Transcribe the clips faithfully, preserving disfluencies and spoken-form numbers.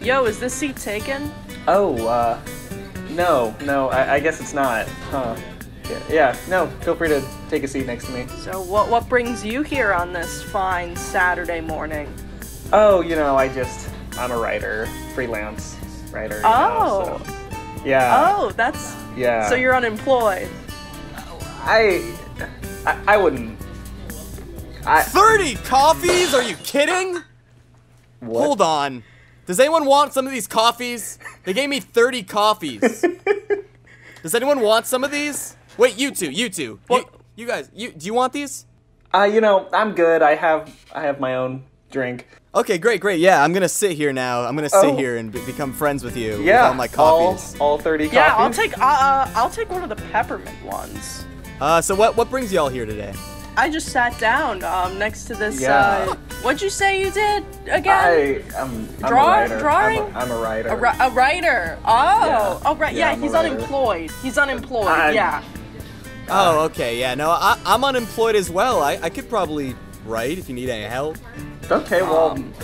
Yo, is this seat taken? Oh, uh, no, no, I, I guess it's not, huh. Yeah, yeah, no, feel free to take a seat next to me. So what, what brings you here on this fine Saturday morning? Oh, you know, I just, I'm a writer, freelance writer. Oh. Know, so, yeah. Oh, that's, yeah. So you're unemployed. I, I, I wouldn't. I, thirty coffees? Are you kidding? What? Hold on. Does anyone want some of these coffees? They gave me thirty coffees. Does anyone want some of these? Wait, you two, you two. What? You, you guys, you, do you want these? Uh, you know, I'm good. I have, I have my own drink. Okay, great, great. Yeah, I'm gonna sit here now. I'm gonna sit oh. here and b become friends with you. Yeah, with all my coffees. All, all thirty coffees. Yeah, I'll take, uh, uh, I'll take one of the peppermint ones. Uh, so what, what brings y'all here today? I just sat down um, next to this. Yeah. Uh, what'd you say you did again? I, I'm, I'm Draw, a writer. Drawing? I'm a, I'm a writer. A, ri a writer. Oh. Yeah. Oh, right. Yeah, yeah he's unemployed. He's unemployed. I'm, yeah. Oh, okay. Yeah, no, I, I'm unemployed as well. I, I could probably write if you need any help. Okay, well, um,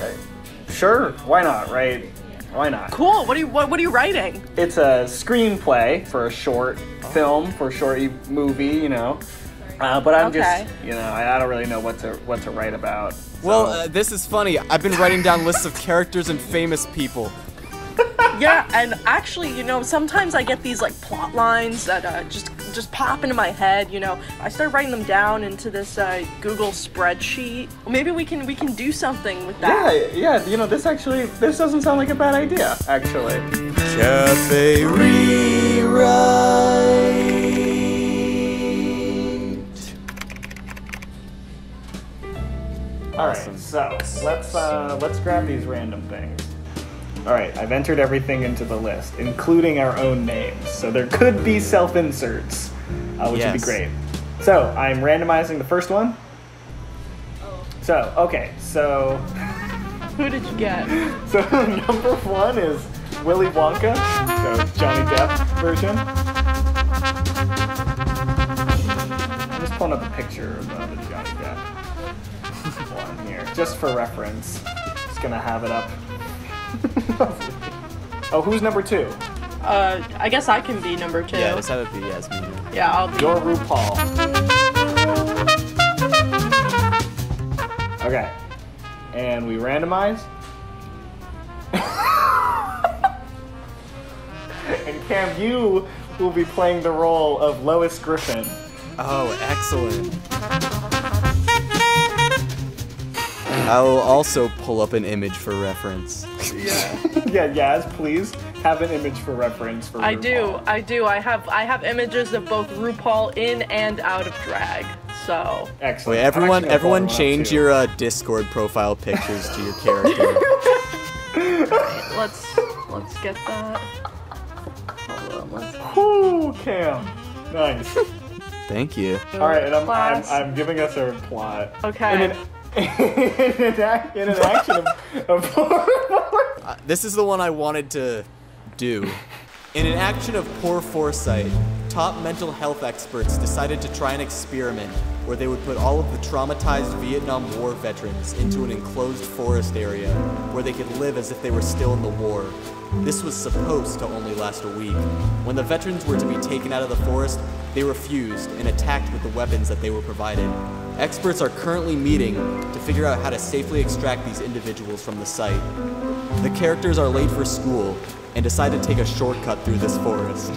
sure. Why not, right? Why not? Cool. What are you, what, what are you writing? It's a screenplay for a short oh. film, for a short movie, you know. Uh, but I'm okay. just, you know, I, I don't really know what to what to write about. So. Well, uh, this is funny. I've been writing down lists of characters and famous people. Yeah, and actually, you know, sometimes I get these like plot lines that uh, just just pop into my head. You know, I start writing them down into this uh, Google spreadsheet. Maybe we can we can do something with that. Yeah, yeah. You know, this actually this doesn't sound like a bad idea. Actually, Cafe Rewrite. Awesome. All right, so let's uh, let's grab these random things. All right, I've entered everything into the list, including our own names. So there could be self-inserts, uh, which yes. would be great. So I'm randomizing the first one. So okay, so who did you get? So number one is Willy Wonka, so Johnny Depp version. I'm just pulling up a picture of uh, the Johnny Depp. Just for reference, just gonna have it up. Oh, who's number two? Uh, I guess I can be number two. Yeah, just have it be Yasmin. Yeah, I'll be. You're RuPaul. Okay, and we randomize. And Cam, you will be playing the role of Lois Griffin. Oh, excellent. I will also pull up an image for reference. Yeah, yeah, Yaz, please have an image for reference. For RuPaul. I do, I do. I have, I have images of both RuPaul in and out of drag. So excellent. Wait, everyone, everyone, change your uh, Discord profile pictures to your character. Right, let's, let's get that. Hold on, let's... Ooh, Cam, nice. Thank you. All right, and I'm, I'm, I'm giving us a plot. Okay. in, an in an action of, of poor uh, this is the one I wanted to do. In an action of poor foresight, top mental health experts decided to try an experiment where they would put all of the traumatized Vietnam War veterans into an enclosed forest area where they could live as if they were still in the war. This was supposed to only last a week. When the veterans were to be taken out of the forest, they refused and attacked with the weapons that they were provided. Experts are currently meeting to figure out how to safely extract these individuals from the site. The characters are late for school and decide to take a shortcut through this forest.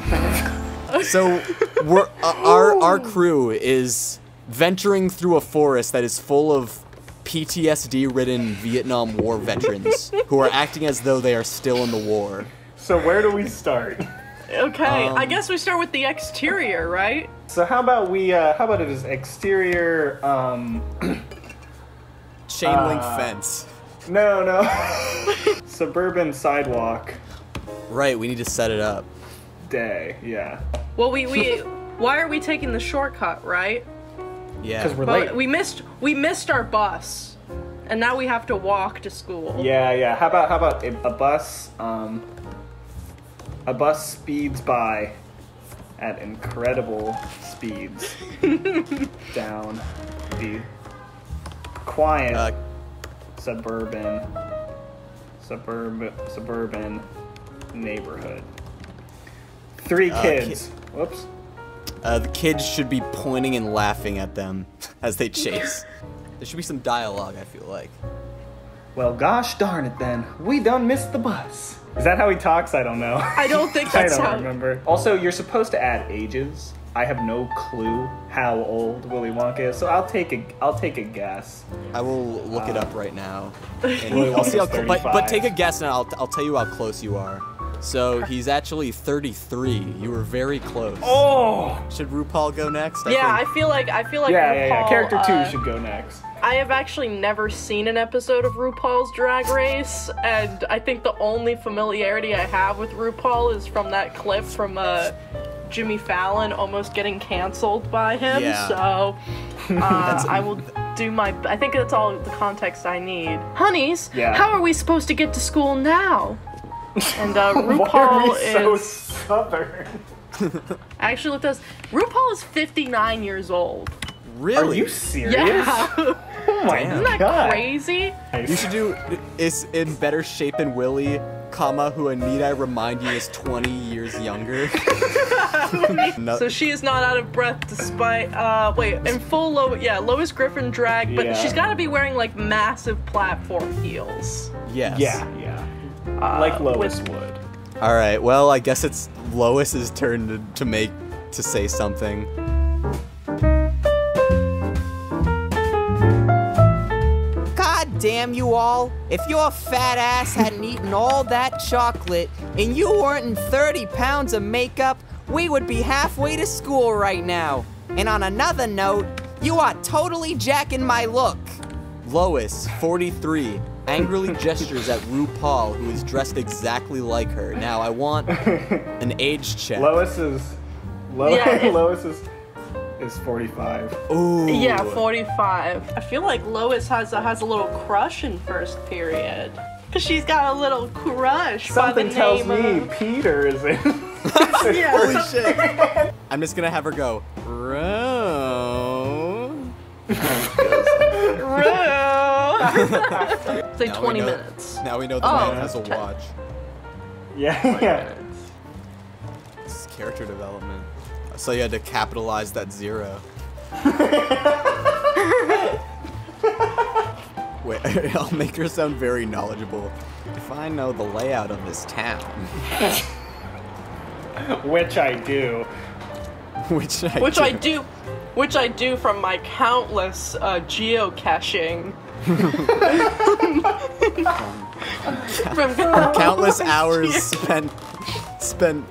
So we're, uh, our, our crew is venturing through a forest that is full of P T S D-ridden Vietnam War veterans who are acting as though they are still in the war. So where do we start? Okay, um, I guess we start with the exterior, right? So how about we, uh, how about it is exterior, um... chain link uh, fence. No, no. Suburban sidewalk. Right, we need to set it up. Day, yeah. Well, we, we, why are we taking the shortcut, right? Yeah. Because we're but late. We missed, we missed our bus. And now we have to walk to school. Yeah, yeah. How about, how about a, a bus, um... a bus speeds by at incredible speeds down the quiet uh, suburban suburb suburban neighborhood. Three kids. Uh, ki Whoops. Uh, the kids should be pointing and laughing at them as they chase. There should be some dialogue, I feel like. Well, gosh darn it then. We done missed the bus. Is that how he talks? I don't know. I don't think that's how. I don't how... remember. Also, you're supposed to add ages. I have no clue how old Willy Wonka is, so I'll take a I'll take a guess. I will look uh, it up right now. And I'll see how, but, but take a guess, and I'll I'll tell you how close you are. So he's actually thirty-three. You were very close. Oh! Should RuPaul go next? I yeah, think. I feel like I feel like yeah, RuPaul. Yeah, yeah. Character two uh, should go next. I have actually never seen an episode of RuPaul's Drag Race, and I think the only familiarity I have with RuPaul is from that clip from uh, Jimmy Fallon almost getting canceled by him. Yeah. So uh, I will do my. I think that's all the context I need. Honeys, yeah. How are we supposed to get to school now? And uh, RuPaul Why are we so is southern. I actually looked at this. RuPaul is fifty-nine years old. Really? Are you serious? Yeah. Oh my Damn. Isn't that God. Crazy? You should do is in better shape than Willy, comma who I need I remind you is twenty years younger. No. So she is not out of breath despite uh wait in full Lo yeah Lois Griffin drag, but yeah. She's got to be wearing like massive platform heels. Yes. Yeah. Yeah. Uh, like Lois with... would. All right. Well, I guess it's Lois's turn to, to make to say something. God damn you all! If your fat ass hadn't eaten all that chocolate and you weren't in thirty pounds of makeup, we would be halfway to school right now. And on another note, you are totally jacking my look. Lois, forty-three. Angrily gestures at RuPaul, who is dressed exactly like her. Now I want an age check. Lois is, Lo yeah. Lois is, is forty-five. Ooh. Yeah, forty-five. I feel like Lois has a, has a little crush in first period, cause she's got a little crush. Something by the tells name me of... Peter is in. Yeah. Holy shit! I'm just gonna have her go. Ro. Ro. It's like now twenty minutes. Now we know the oh, man has a watch. Yeah, oh yeah. This is character development. So you had to capitalize that zero. Wait, I'll make her sound very knowledgeable. If I know the layout of this town. Which I do. Which I Which do. I do. Which I do from my countless uh, geocaching. From countless hours spent spent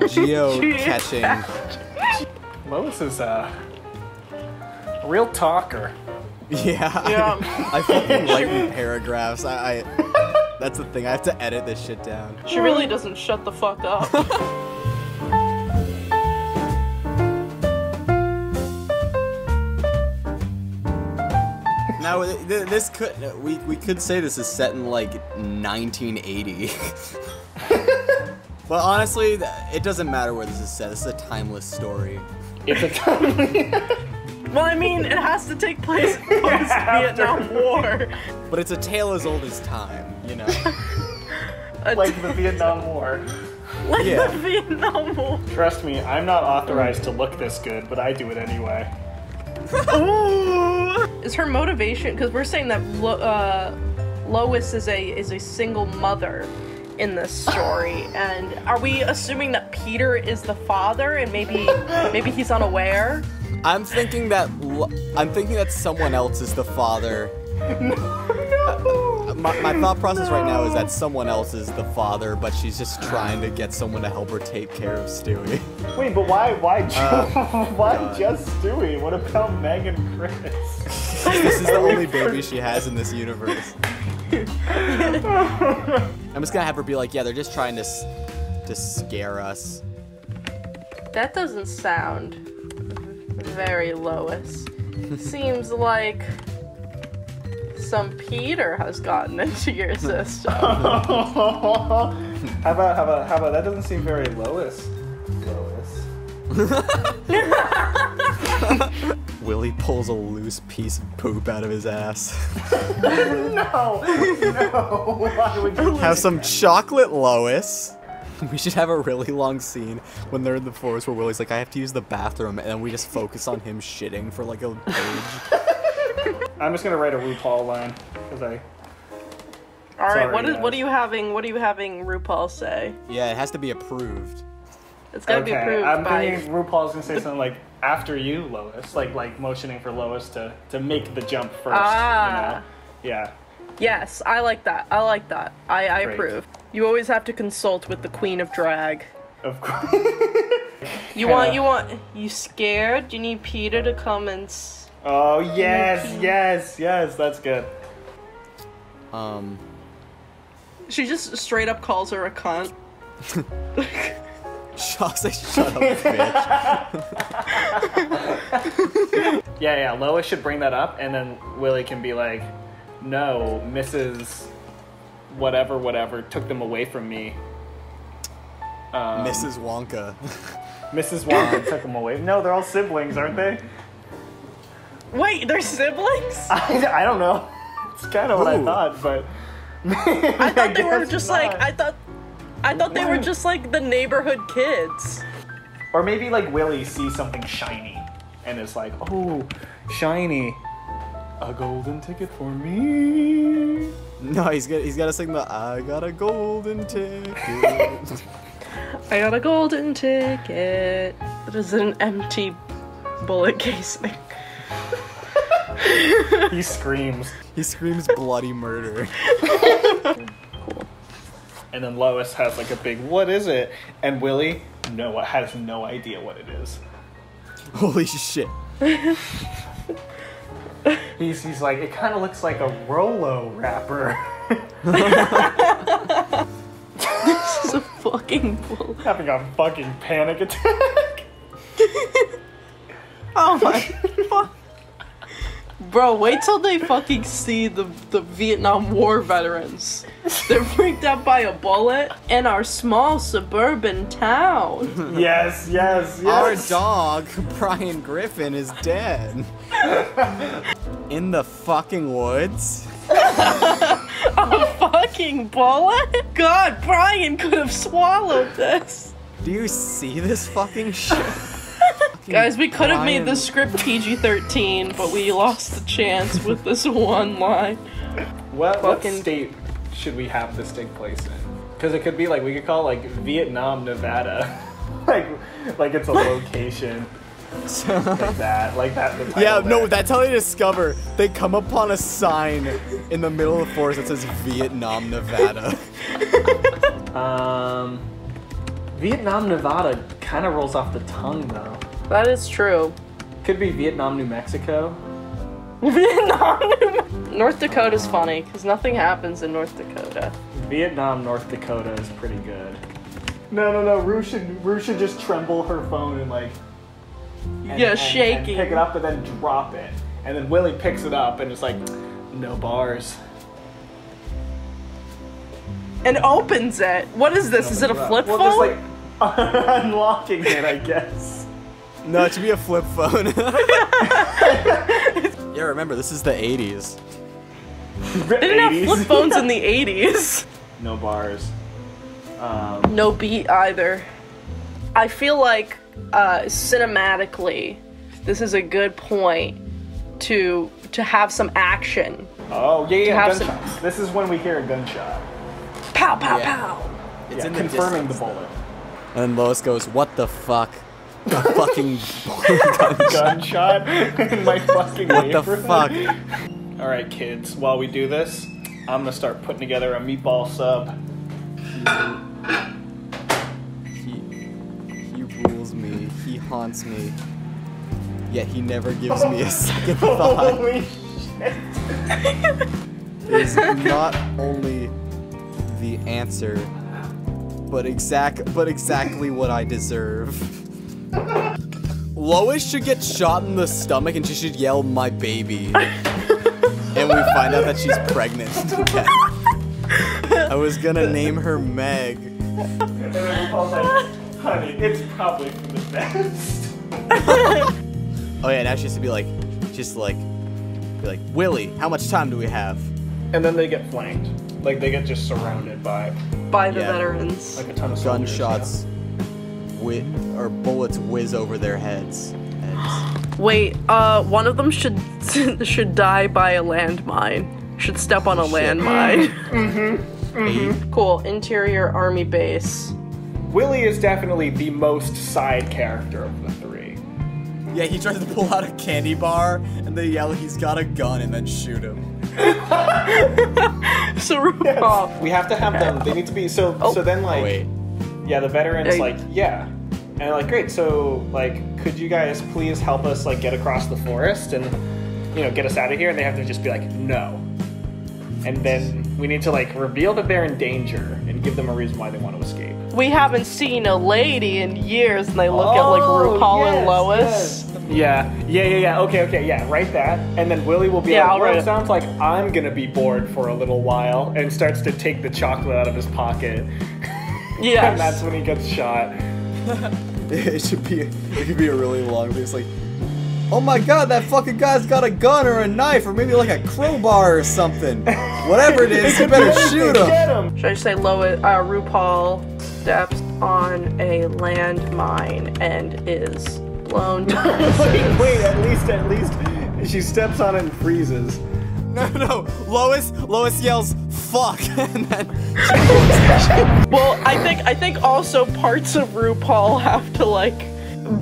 geocaching. Lois is a real talker. Yeah, yeah. I, I fucking like paragraphs. I, I that's the thing. I have to edit this shit down. She really doesn't shut the fuck up. Now this could we we could say this is set in like nineteen eighty. But honestly, it doesn't matter where this is set. It's a timeless story. It's a timeless. Well, I mean, it has to take place post Vietnam War. But it's a tale as old as time, you know. Like the Vietnam War. Like yeah. the Vietnam War. Trust me, I'm not authorized to look this good, but I do it anyway. Is her motivation, because we're saying that Lo uh, Lois is a is a single mother in this story, and are we assuming that Peter is the father and maybe maybe he's unaware? I'm thinking that Lo I'm thinking that someone else is the father. No, no. My, my thought process no. right now is that someone else is the father, but she's just trying to get someone to help her take care of Stewie. Wait, but why why just, um, why uh, just Stewie? What about Meg and Chris? This is the only baby she has in this universe. I'm just gonna have her be like, yeah, they're just trying to to scare us. That doesn't sound very Lois. Seems like some Peter has gotten into your system. how about, how about, how about, that doesn't seem very Lois. Lois. Willy pulls a loose piece of poop out of his ass. No! No! Why would you have some that? Chocolate, Lois? We should have a really long scene when they're in the forest where Willy's like, I have to use the bathroom, and then we just focus on him shitting for like a page. I'm just gonna write a RuPaul line, because I... Alright, what is what are you having, what are you having RuPaul say? Yeah, it has to be approved. It's gotta okay, be approved I'm by... thinking RuPaul's gonna say something like, after you, Lois. Like, like motioning for Lois to, to make the jump first, ah. you know? Yeah. Yes, I like that. I like that. I, I approve. You always have to consult with the queen of drag. Of course. you yeah. want, you want, you scared? You need Peter to come and... S oh, yes, yes, yes, that's good. Um... She just straight up calls her a cunt. Shaw's like, shut up, bitch. yeah, yeah, Lois should bring that up, and then Willy can be like, no, Missus Whatever, whatever took them away from me. Um, Missus Wonka. Missus Wonka took them away. No, they're all siblings, aren't they? Wait, they're siblings? I, I don't know. It's kind of what I thought, but... I thought they I were just not. like, I thought... I thought they were just like the neighborhood kids. Or maybe like Willy sees something shiny and is like, oh, shiny. A golden ticket for me. No, he's got, he's got to sing the, I got a golden ticket. I got a golden ticket. That is an empty bullet casing. He screams. He screams bloody murder. And then Lois has like a big, what is it? And Willy no, has no idea what it is. Holy shit. he's, he's like, it kind of looks like a Rolo wrapper. This is a fucking bull. Having a fucking panic attack. Oh my fuck. Bro, wait till they fucking see the, the Vietnam War veterans. They're freaked out by a bullet in our small suburban town. Yes, yes, yes. Our dog, Brian Griffin, is dead. In the fucking woods? A fucking bullet? God, Brian could have swallowed this. Do you see this fucking shit? Guys, we could have made the script P G thirteen, but we lost the chance with this one line. What, what state should we have this take place in? Because it could be like, we could call like Vietnam, Nevada. like, like it's a location. like that, like that. The yeah, no, there. That's how they discover. They come upon a sign in the middle of the forest that says Vietnam, Nevada. um, Vietnam, Nevada kind of rolls off the tongue though. That is true. Could be Vietnam, New Mexico. Vietnam, New Mexico. North Dakota's funny, because nothing happens in North Dakota. Vietnam, North Dakota is pretty good. No, no, no, Rue should, Rue should just tremble her phone and like... And, yeah, and, shaking. And pick it up and then drop it. And then Willy picks it up and it's like, no bars. And opens it. What is this? Is it a flip phone? Well, just like, unlocking it, I guess. No, it should be a flip phone. Yeah, remember, this is the eighties. They didn't eighties. Have flip phones in the eighties. No bars. Um, no beat either. I feel like, uh, cinematically, this is a good point to to have some action. Oh, yeah, yeah, gunshots. Some... This is when we hear a gunshot. Pow, pow, yeah. pow. It's yeah, in confirming the, distance, the bullet. Though. And Lois goes, what the fuck? A fucking gunshot in my fucking what the fuck? All right, kids. While we do this, I'm gonna start putting together a meatball sub. He, he rules me. He haunts me. Yet he never gives me a second thought. Holy shit! Is not only the answer, but exact, but exactly what I deserve. Lois should get shot in the stomach and she should yell, my baby. And we find out that she's pregnant. I was gonna name her Meg. And then RuPaul's like, honey, it's probably for the best. Oh yeah, now she has to be like, just like, be like, Willy, how much time do we have? And then they get flanked. Like, they get just surrounded by... By the yeah, veterans. Like a ton of soldiers. Gunshots, yeah. whi- or bullets whiz over their heads. And... Wait, uh, one of them should should die by a landmine. Should step on a landmine. Mm-hmm, mm-hmm. Cool, interior army base. Willy is definitely the most side character of the three. Yeah, he tries to pull out a candy bar, and they yell, he's got a gun, and then shoot him. So RuPaul. Yes. We have to have okay. them. They need to be so. Oh. So then, like, oh, wait. yeah, the veterans, hey. like, yeah, and like, great. So, like, could you guys please help us, like, get across the forest and, you know, get us out of here? And they have to just be like, no. And then we need to, like, reveal that they're in danger and give them a reason why they want to escape. We haven't seen a lady in years, and they look oh, at like RuPaul yes, and Lois. Yes. Yeah, yeah, yeah, yeah, okay, okay, yeah, write that. And then Willy will be yeah, like, well, it sounds like I'm gonna be bored for a little while, and starts to take the chocolate out of his pocket. Yeah. And that's when he gets shot. It should be, it could be a really long, but it's like, oh my god, that fucking guy's got a gun or a knife, or maybe like a crowbar or something. Whatever it is, you better shoot him. Get him. Should I just say Lois, uh, RuPaul steps on a landmine and is... blown to wait, wait, at least, at least, she steps on it and freezes. No, no, Lois, Lois yells, fuck, and then well, I think, I think also parts of RuPaul have to, like,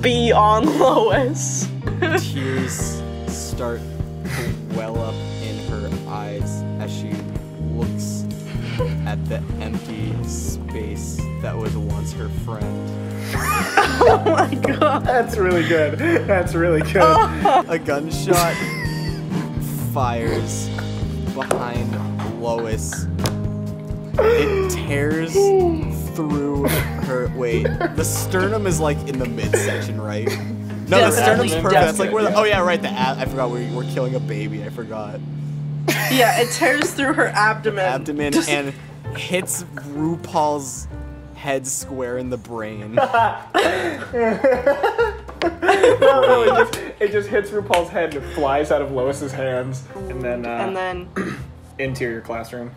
be on Lois. Tears start to well up in her eyes as she looks at the empty space that was once her friend. Oh my god. That's really good. That's really good. A gunshot fires behind Lois. It tears through her... Wait, the sternum is like in the midsection, right? No, yeah, the sternum's perfect. That's like where the... Oh yeah, right, the ab... I forgot where you were killing a baby. I forgot. Yeah, it tears through her abdomen. Abdomen and hits RuPaul's... head square in the brain. no, no, it just, it just hits RuPaul's head and it flies out of Lois's hands. And then, uh, and then... interior classroom.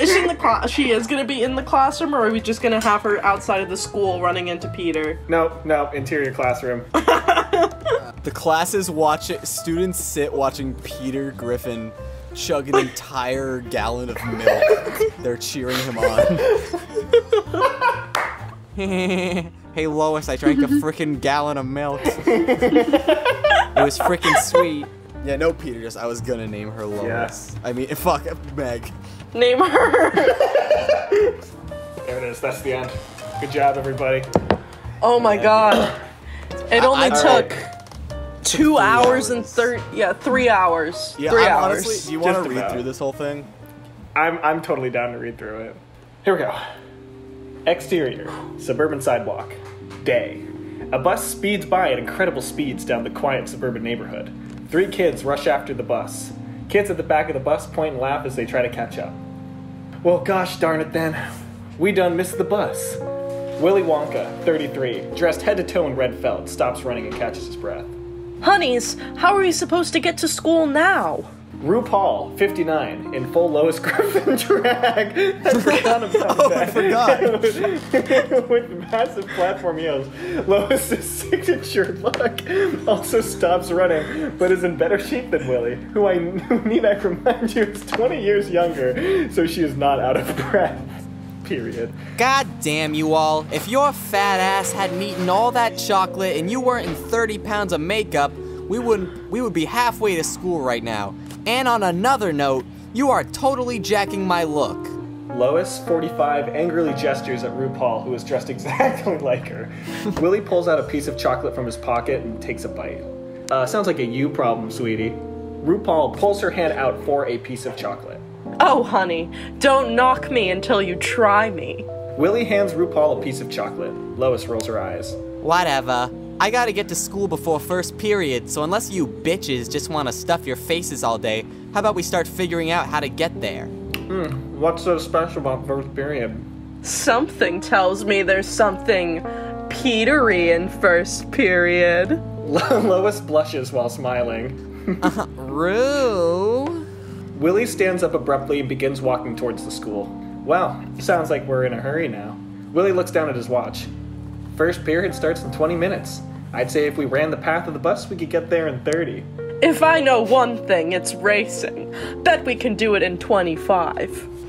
Is she in the class? She is gonna be in the classroom, or are we just gonna have her outside of the school running into Peter? No, no, interior classroom. The classes watch it, students sit watching Peter Griffin chug an entire gallon of milk. They're cheering him on. Hey Lois, I drank a frickin' gallon of milk. It was frickin' sweet. Yeah, no Peter, just I was gonna name her Lois. Yes. I mean, fuck, Meg. Name her! There it is, that's the end. Good job, everybody. Oh my Meg. God. It only I, I, took... Right. Two three hours, hours and thirty, yeah, three hours. Yeah, three I'm hours. Honestly, do you want to read about. through this whole thing? I'm I'm totally down to read through it. Here we go. Exterior, suburban sidewalk, day. A bus speeds by at incredible speeds down the quiet suburban neighborhood. Three kids rush after the bus. Kids at the back of the bus point and laugh as they try to catch up. Well, gosh darn it then. We done missed the bus. Willy Wonka, thirty-three, dressed head to toe in red felt, stops running and catches his breath. Honeys, how are we supposed to get to school now? RuPaul, fifty-nine, in full Lois Griffin drag. I forgot about oh, that. I forgot. With massive platform heels. Lois's signature look also stops running, but is in better shape than Willy, who I need I remind you is twenty years younger, so she is not out of breath. Period. God damn you all. If your fat ass hadn't eaten all that chocolate and you weren't in thirty pounds of makeup, we wouldn't we would be halfway to school right now. And on another note, you are totally jacking my look. Lois, forty-five, angrily gestures at RuPaul, who is dressed exactly like her. Willy pulls out a piece of chocolate from his pocket and takes a bite. Uh, sounds like a you problem, sweetie. RuPaul pulls her hand out for a piece of chocolate. Oh, honey, don't knock me until you try me. Willy hands RuPaul a piece of chocolate. Lois rolls her eyes. Whatever. I gotta get to school before first period, so unless you bitches just want to stuff your faces all day, how about we start figuring out how to get there? Hmm, what's so special about first period? Something tells me there's something Petery in first period. Lois blushes while smiling. uh, Roo. Willy stands up abruptly and begins walking towards the school. Wow, sounds like we're in a hurry now. Willy looks down at his watch. First period starts in twenty minutes. I'd say if we ran the path of the bus, we could get there in thirty. If I know one thing, it's racing. Bet we can do it in twenty-five.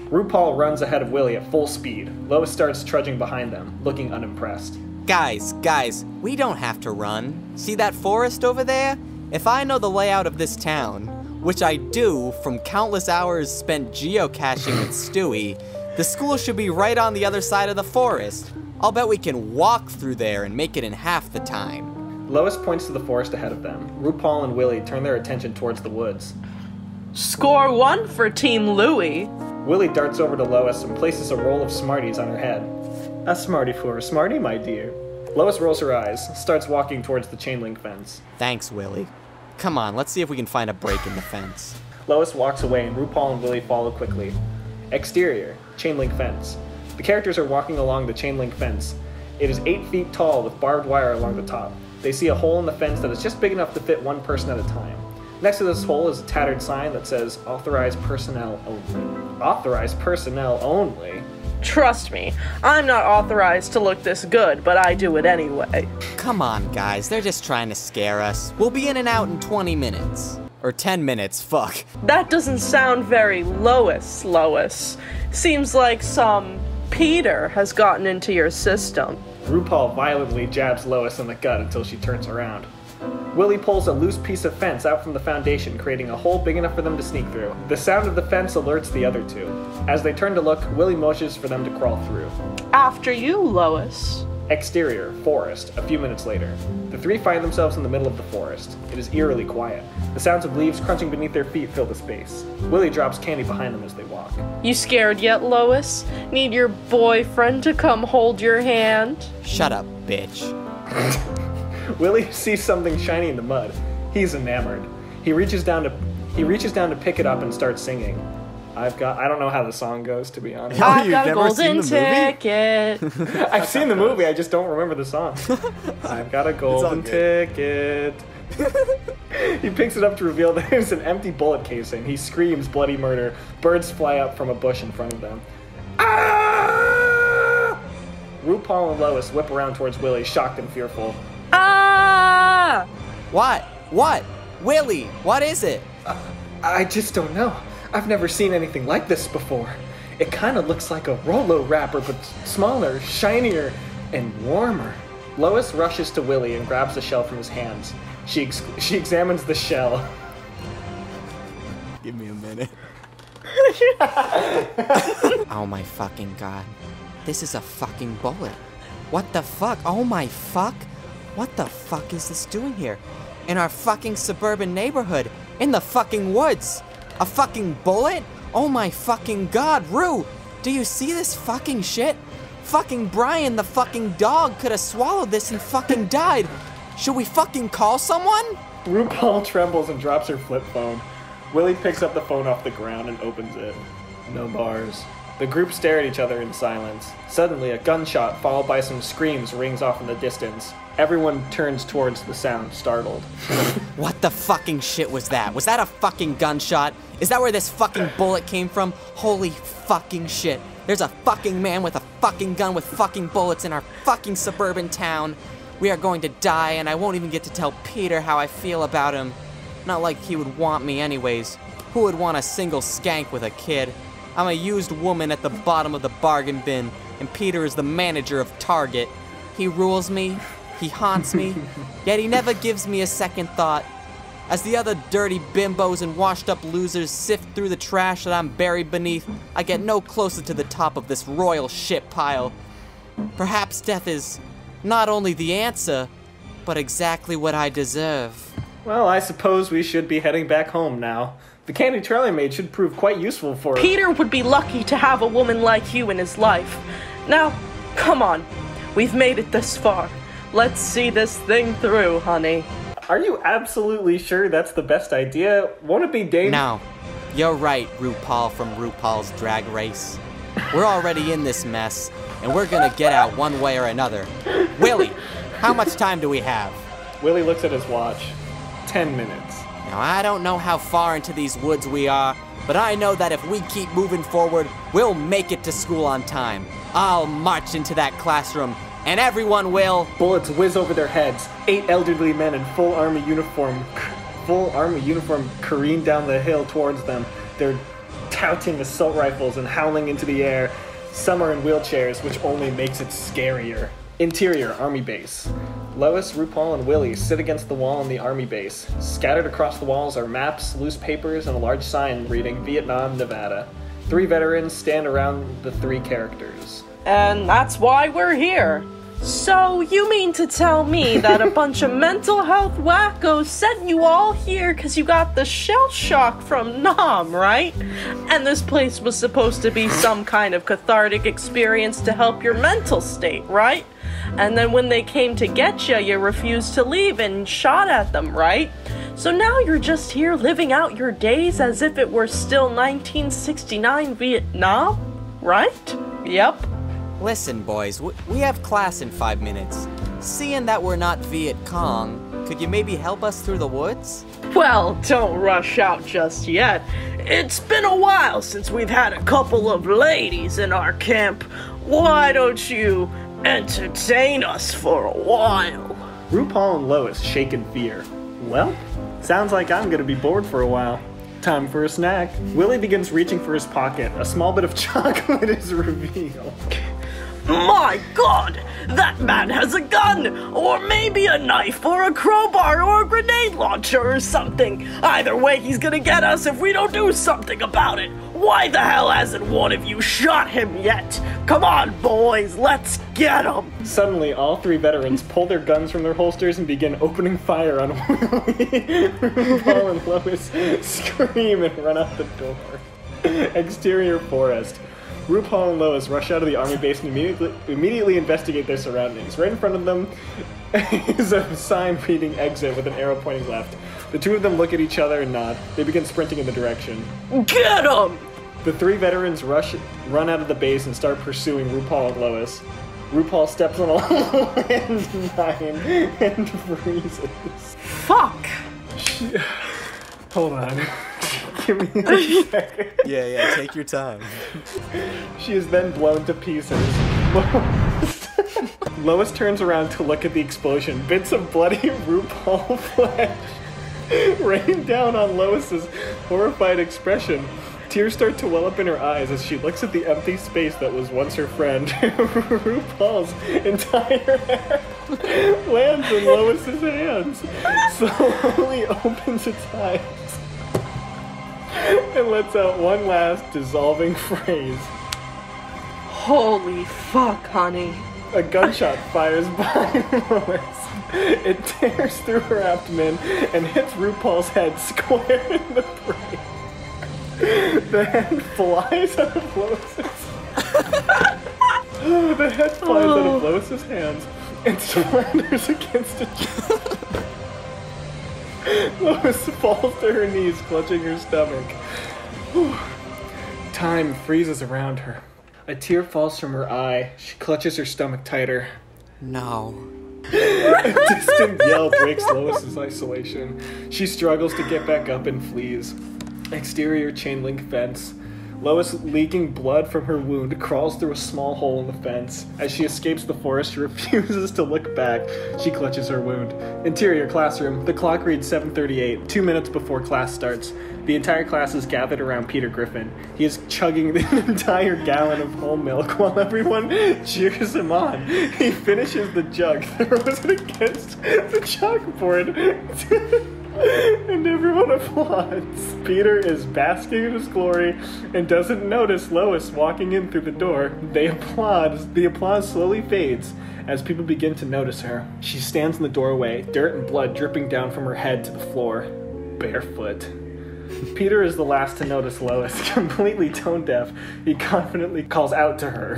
RuPaul runs ahead of Willy at full speed. Lois starts trudging behind them, looking unimpressed. Guys, guys, we don't have to run. See that forest over there? If I know the layout of this town, which I do from countless hours spent geocaching with Stewie, the school should be right on the other side of the forest. I'll bet we can walk through there and make it in half the time. Lois points to the forest ahead of them. RuPaul and Willy turn their attention towards the woods. Score one for Team Louie. Willy darts over to Lois and places a roll of Smarties on her head. A Smartie for a Smartie, my dear. Lois rolls her eyes, starts walking towards the chain link fence. Thanks, Willy. Come on, let's see if we can find a break in the fence. Lois walks away and RuPaul and Willy follow quickly. Exterior, chain link fence. The characters are walking along the chain link fence. It is eight feet tall with barbed wire along the top. They see a hole in the fence that is just big enough to fit one person at a time. Next to this hole is a tattered sign that says, Authorized personnel only. Authorized personnel only? Trust me, I'm not authorized to look this good, but I do it anyway. Come on, guys, they're just trying to scare us. We'll be in and out in twenty minutes. Or ten minutes, fuck. That doesn't sound very Lois, Lois. Seems like some... Peter has gotten into your system. RuPaul violently jabs Lois in the gut until she turns around. Willy pulls a loose piece of fence out from the foundation, creating a hole big enough for them to sneak through. The sound of the fence alerts the other two. As they turn to look, Willy motions for them to crawl through. After you, Lois. Exterior, forest, a few minutes later. The three find themselves in the middle of the forest. It is eerily quiet. The sounds of leaves crunching beneath their feet fill the space. Willy drops candy behind them as they walk. You scared yet, Lois? Need your boyfriend to come hold your hand? Shut up, bitch. Willy sees something shiny in the mud. He's enamored. He reaches down to he reaches down to pick it up and starts singing. I've got, I don't know how the song goes, to be honest. I've You've got a golden ticket. I've seen the movie, I just don't remember the song. I've got a golden ticket. He picks it up to reveal there's an empty bullet casing. He screams bloody murder. Birds fly up from a bush in front of them. Ah! RuPaul and Lois whip around towards Willy, shocked and fearful. Ah! What? What? Willy, what is it? Uh, I just don't know. I've never seen anything like this before. It kind of looks like a Rolo wrapper, but smaller, shinier, and warmer. Lois rushes to Willy and grabs the shell from his hands. She ex she examines the shell. Give me a minute. Oh my fucking god. This is a fucking bullet. What the fuck? Oh my fuck. What the fuck is this doing here? In our fucking suburban neighborhood. In the fucking woods. A fucking bullet? Oh my fucking god, Roo! Do you see this fucking shit? Fucking Brian the fucking dog could have swallowed this and fucking died. Should we fucking call someone? RuPaul trembles and drops her flip phone. Willy picks up the phone off the ground and opens it. No bars. The group stare at each other in silence. Suddenly, a gunshot followed by some screams rings off in the distance. Everyone turns towards the sound, startled. What the fucking shit was that? Was that a fucking gunshot? Is that where this fucking bullet came from? Holy fucking shit. There's a fucking man with a fucking gun with fucking bullets in our fucking suburban town. We are going to die, and I won't even get to tell Peter how I feel about him. Not like he would want me anyways. Who would want a single skank with a kid? I'm a used woman at the bottom of the bargain bin, and Peter is the manager of Target. He rules me, he haunts me, yet he never gives me a second thought. As the other dirty bimbos and washed-up losers sift through the trash that I'm buried beneath, I get no closer to the top of this royal shit pile. Perhaps death is not only the answer, but exactly what I deserve. Well, I suppose we should be heading back home now. The candy Charlie made should prove quite useful for us. Peter would be lucky to have a woman like you in his life. Now, come on. We've made it this far. Let's see this thing through, honey. Are you absolutely sure that's the best idea? Won't it be dangerous? No. You're right, RuPaul from RuPaul's Drag Race. We're already in this mess, and we're gonna get out one way or another. Willy, how much time do we have? Willy looks at his watch. Ten minutes. Now, I don't know how far into these woods we are, but I know that if we keep moving forward, we'll make it to school on time. I'll march into that classroom, and everyone will... Bullets whiz over their heads. Eight elderly men in full army uniform... full army uniform careen down the hill towards them. They're touting assault rifles and howling into the air. Some are in wheelchairs, which only makes it scarier. Interior, Army Base. Lois, RuPaul, and Willy sit against the wall in the Army Base. Scattered across the walls are maps, loose papers, and a large sign reading Vietnam, Nevada. Three veterans stand around the three characters. And that's why we're here. So you mean to tell me that a bunch of mental health wackos sent you all here because you got the shell shock from Nam, right? And this place was supposed to be some kind of cathartic experience to help your mental state, right? And then when they came to get you, you refused to leave and shot at them, right? So now you're just here living out your days as if it were still nineteen sixty-nine Vietnam, right? Yep. Listen, boys, we have class in five minutes. Seeing that we're not Viet Cong, could you maybe help us through the woods? Well, don't rush out just yet. It's been a while since we've had a couple of ladies in our camp. Why don't you entertain us for a while? RuPaul and Lois shake in fear. Well, sounds like I'm gonna be bored for a while. Time for a snack. Willy begins reaching for his pocket. A small bit of chocolate is revealed. My God! That man has a gun! Or maybe a knife, or a crowbar, or a grenade launcher, or something! Either way, he's gonna get us if we don't do something about it! Why the hell hasn't one of you shot him yet? Come on, boys, let's get him! Suddenly, all three veterans pull their guns from their holsters and begin opening fire on Willy. Paul and Lois scream and run out the door. Exterior forest. RuPaul and Lois rush out of the army base and immediately, immediately investigate their surroundings. Right in front of them is a sign reading exit with an arrow pointing left. The two of them look at each other and nod. They begin sprinting in the direction. Get 'em! The three veterans rush, run out of the base and start pursuing RuPaul and Lois. RuPaul steps on a landmine and freezes. Fuck! Hold on. Give me a second. Yeah, yeah, take your time. She is then blown to pieces. Lois, Lois turns around to look at the explosion. Bits of bloody RuPaul flesh rain down on Lois's horrified expression. Tears start to well up in her eyes as she looks at the empty space that was once her friend. RuPaul's entire hair lands in Lois's hands, slowly opens its eyes, and lets out one last dissolving phrase. Holy fuck, honey. A gunshot fires by Lois. It tears through her abdomen and hits RuPaul's head square in the brain. The head flies out of Lois's... the head flies oh. out of Lois's hands and splatters against a tree. Lois falls to her knees, clutching her stomach. Whew. Time freezes around her. A tear falls from her eye. She clutches her stomach tighter. No. A distant yell breaks Lois's isolation. She struggles to get back up and flees. Exterior chain link fence. Lois, leaking blood from her wound, crawls through a small hole in the fence. As she escapes the forest, she refuses to look back. She clutches her wound. Interior classroom. The clock reads seven thirty-eight, two minutes before class starts. The entire class is gathered around Peter Griffin. He is chugging the entire gallon of whole milk while everyone cheers him on. He finishes the jug, throws it against the chalkboard. And everyone applauds. Peter is basking in his glory and doesn't notice Lois walking in through the door. They applaud. The applause slowly fades as people begin to notice her. She stands in the doorway, dirt and blood dripping down from her head to the floor, barefoot. Peter is the last to notice Lois, completely tone deaf. He confidently calls out to her.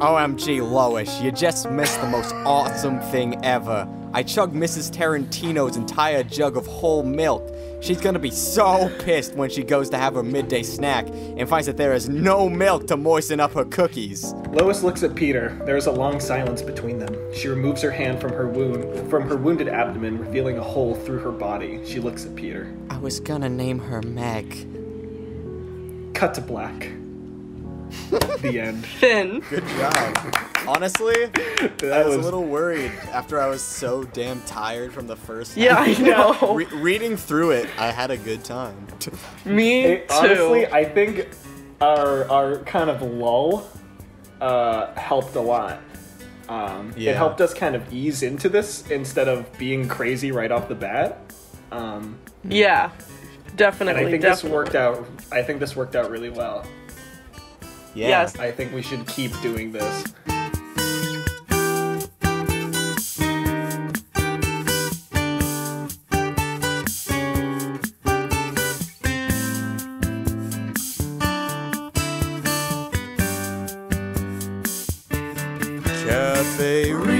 O M G, Lois, you just missed the most awesome thing ever. I chugged Missus Tarantino's entire jug of whole milk. She's gonna be so pissed when she goes to have her midday snack and finds that there is no milk to moisten up her cookies. Lois looks at Peter. There is a long silence between them. She removes her hand from her wound, from her wounded abdomen, revealing a hole through her body. She looks at Peter. I was gonna name her Meg. Cut to black. The end. Finn. Good job. Honestly, I was a little worried after I was so damn tired from the first Yeah, I know. Re reading through it, I had a good time. Me it, too. Honestly, I think our our kind of lull uh, helped a lot. Um, yeah. It helped us kind of ease into this instead of being crazy right off the bat. Um, yeah, definitely. And I think definitely. this worked out. I think this worked out really well. Yeah. Yes. I think we should keep doing this. Cafe.